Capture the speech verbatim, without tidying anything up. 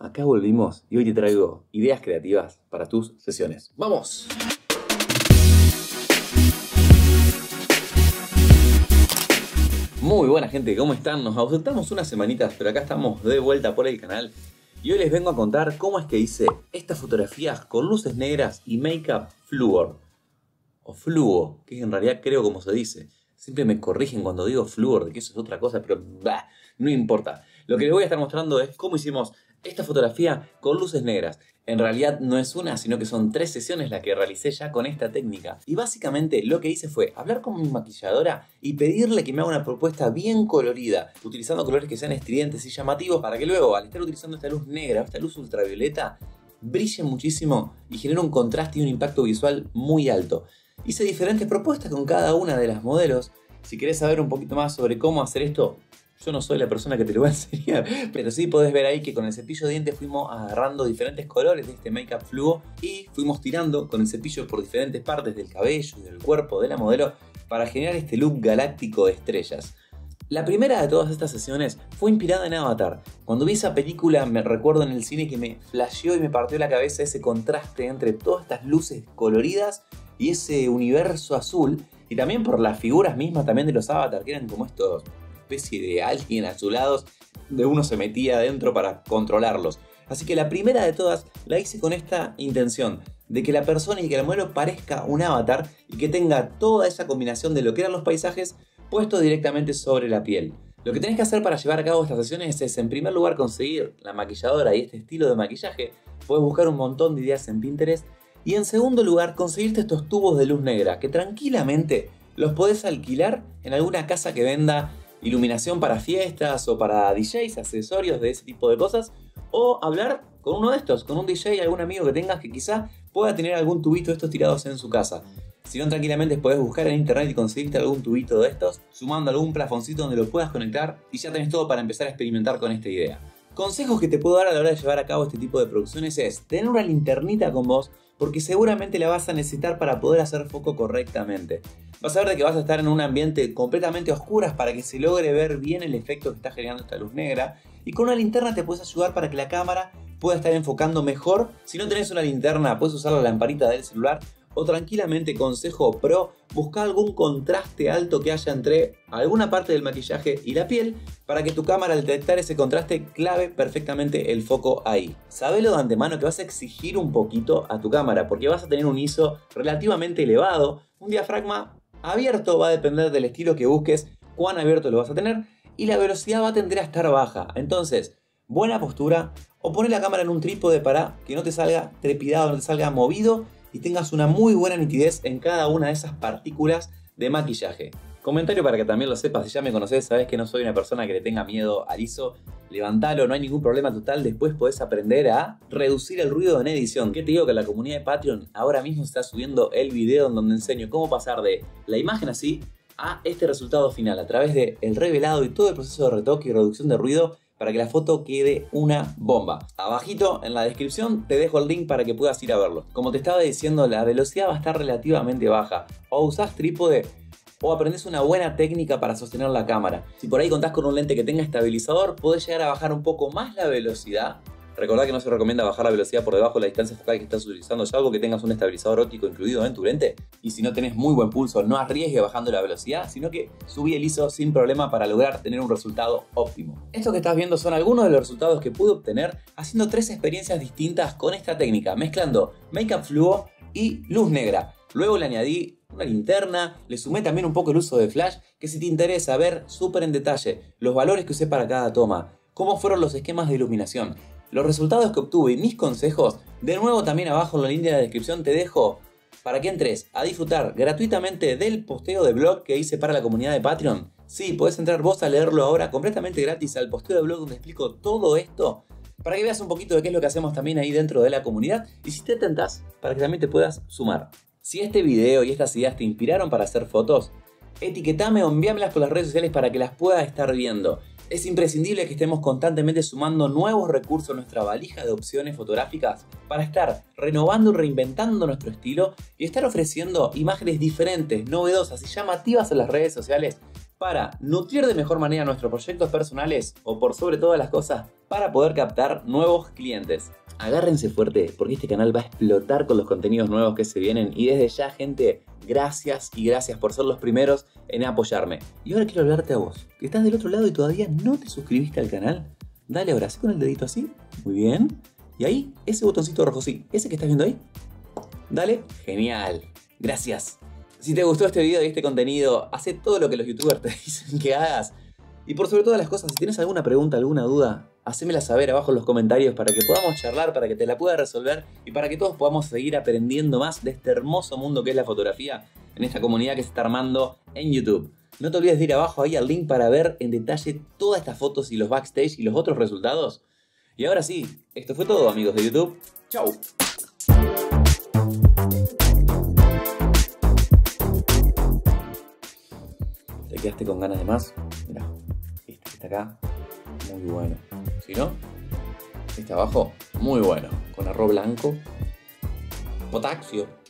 Acá volvimos y hoy te traigo ideas creativas para tus sesiones. ¡Vamos! Muy buena gente, ¿cómo están? Nos ausentamos unas semanitas, pero acá estamos de vuelta por el canal. Y hoy les vengo a contar cómo es que hice estas fotografías con luces negras y make-up flúor. O fluo, que en realidad creo como se dice. Siempre me corrigen cuando digo flúor, de que eso es otra cosa, pero bah, no importa. Lo que les voy a estar mostrando es cómo hicimos esta fotografía con luces negras. En realidad no es una, sino que son tres sesiones las que realicé ya con esta técnica. Y básicamente lo que hice fue hablar con mi maquilladora y pedirle que me haga una propuesta bien colorida, utilizando colores que sean estridentes y llamativos, para que luego, al estar utilizando esta luz negra, esta luz ultravioleta, brille muchísimo y genere un contraste y un impacto visual muy alto. Hice diferentes propuestas con cada una de las modelos. Si querés saber un poquito más sobre cómo hacer esto, yo no soy la persona que te lo va a enseñar, pero sí podés ver ahí que con el cepillo de dientes fuimos agarrando diferentes colores de este make-up fluo y fuimos tirando con el cepillo por diferentes partes del cabello y del cuerpo de la modelo para generar este look galáctico de estrellas. La primera de todas estas sesiones fue inspirada en Avatar. Cuando vi esa película me recuerdo en el cine que me flasheó y me partió la cabeza ese contraste entre todas estas luces coloridas y ese universo azul, y también por las figuras mismas también de los Avatar, que eran como estos especie de alguien azulados, de uno se metía adentro para controlarlos. Así que la primera de todas la hice con esta intención, de que la persona y que el modelo parezca un avatar y que tenga toda esa combinación de lo que eran los paisajes puesto directamente sobre la piel. Lo que tenés que hacer para llevar a cabo estas sesiones es, en primer lugar, conseguir la maquilladora y este estilo de maquillaje. Podés buscar un montón de ideas en Pinterest. Y en segundo lugar, conseguirte estos tubos de luz negra, que tranquilamente los podés alquilar en alguna casa que venda iluminación para fiestas o para D Js, accesorios de ese tipo de cosas, o hablar con uno de estos, con un D J, algún amigo que tengas que quizá pueda tener algún tubito de estos tirados en su casa. Si no, tranquilamente podés buscar en internet y conseguirte algún tubito de estos, sumando algún plafoncito donde lo puedas conectar, y ya tenés todo para empezar a experimentar con esta idea. Consejos que te puedo dar a la hora de llevar a cabo este tipo de producciones es tener una linternita con vos, porque seguramente la vas a necesitar para poder hacer foco correctamente. Vas a ver de que vas a estar en un ambiente completamente a oscuras para que se logre ver bien el efecto que está generando esta luz negra, y con una linterna te puedes ayudar para que la cámara pueda estar enfocando mejor. Si no tenés una linterna, puedes usar la lamparita del celular, o tranquilamente, consejo pro, busca algún contraste alto que haya entre alguna parte del maquillaje y la piel para que tu cámara, al detectar ese contraste, clave perfectamente el foco ahí. Sabelo de antemano que vas a exigir un poquito a tu cámara, porque vas a tener un I S O relativamente elevado, un diafragma abierto, va a depender del estilo que busques, cuán abierto lo vas a tener, y la velocidad va a tender a estar baja. Entonces, buena postura, o poner la cámara en un trípode para que no te salga trepidado, no te salga movido, y tengas una muy buena nitidez en cada una de esas partículas de maquillaje. Comentario para que también lo sepas, si ya me conocés, sabés que no soy una persona que le tenga miedo al I S O. Levantalo, no hay ningún problema total, después podés aprender a reducir el ruido en edición. ¿Qué te digo? Que la comunidad de Patreon ahora mismo está subiendo el video en donde enseño cómo pasar de la imagen así a este resultado final, a través del revelado y todo el proceso de retoque y reducción de ruido, para que la foto quede una bomba. Abajito en la descripción te dejo el link para que puedas ir a verlo. Como te estaba diciendo, la velocidad va a estar relativamente baja. O usás trípode o aprendés una buena técnica para sostener la cámara. Si por ahí contás con un lente que tenga estabilizador, podés llegar a bajar un poco más la velocidad. Recordá que no se recomienda bajar la velocidad por debajo de la distancia focal que estás utilizando, salvo que tengas un estabilizador óptico incluido en tu lente. Y si no tenés muy buen pulso, no arriesgues bajando la velocidad, sino que subí el I S O sin problema para lograr tener un resultado óptimo. Esto que estás viendo son algunos de los resultados que pude obtener haciendo tres experiencias distintas con esta técnica, mezclando make-up fluo y luz negra. Luego le añadí una linterna, le sumé también un poco el uso de flash, que si te interesa ver súper en detalle los valores que usé para cada toma, cómo fueron los esquemas de iluminación. Los resultados que obtuve y mis consejos, de nuevo también abajo en la línea de la descripción te dejo para que entres a disfrutar gratuitamente del posteo de blog que hice para la comunidad de Patreon. Sí, podés entrar vos a leerlo ahora completamente gratis al posteo de blog donde explico todo esto, para que veas un poquito de qué es lo que hacemos también ahí dentro de la comunidad, y si te tentás, para que también te puedas sumar. Si este video y estas ideas te inspiraron para hacer fotos, etiquetame o envíamelas por las redes sociales para que las pueda estar viendo. Es imprescindible que estemos constantemente sumando nuevos recursos a nuestra valija de opciones fotográficas para estar renovando y reinventando nuestro estilo y estar ofreciendo imágenes diferentes, novedosas y llamativas en las redes sociales para nutrir de mejor manera nuestros proyectos personales o, por sobre todas las cosas, para poder captar nuevos clientes. Agárrense fuerte porque este canal va a explotar con los contenidos nuevos que se vienen y desde ya, gente, gracias y gracias por ser los primeros en apoyarme. Y ahora quiero hablarte a vos, que estás del otro lado y todavía no te suscribiste al canal. Dale ahora, así con el dedito así, muy bien. Y ahí, ese botoncito rojo, sí, ese que estás viendo ahí, dale, genial, gracias. Si te gustó este video y este contenido, hacé todo lo que los youtubers te dicen que hagas. Y por sobre todas las cosas, si tienes alguna pregunta, alguna duda, hacémela saber abajo en los comentarios para que podamos charlar, para que te la pueda resolver y para que todos podamos seguir aprendiendo más de este hermoso mundo que es la fotografía en esta comunidad que se está armando en YouTube. No te olvides de ir abajo ahí al link para ver en detalle todas estas fotos y los backstage y los otros resultados. Y ahora sí, esto fue todo, amigos de YouTube. ¡Chau! Quedaste con ganas de más, mirá, este que está acá, muy bueno, si no, este abajo, muy bueno, con arroz blanco, potasio.